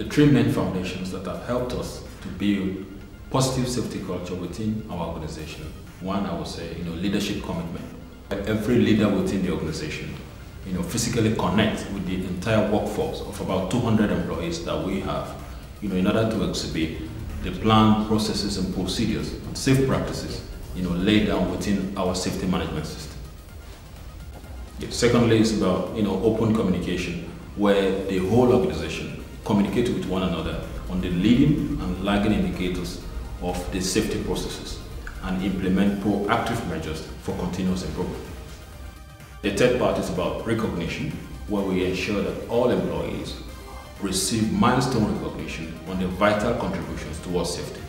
the three main foundations that have helped us to build positive safety culture within our organization. One, I would say, leadership commitment. Every leader within the organization, physically connect with the entire workforce of about 200 employees that we have, in order to exhibit the planned processes and procedures and safe practices, laid down within our safety management system. Secondly, it's about, open communication, where the whole organization communicates with one another on the leading and lagging indicators of the safety processes and implement proactive measures for continuous improvement. The third part is about recognition, where we ensure that all employees receive milestone recognition on their vital contributions towards safety.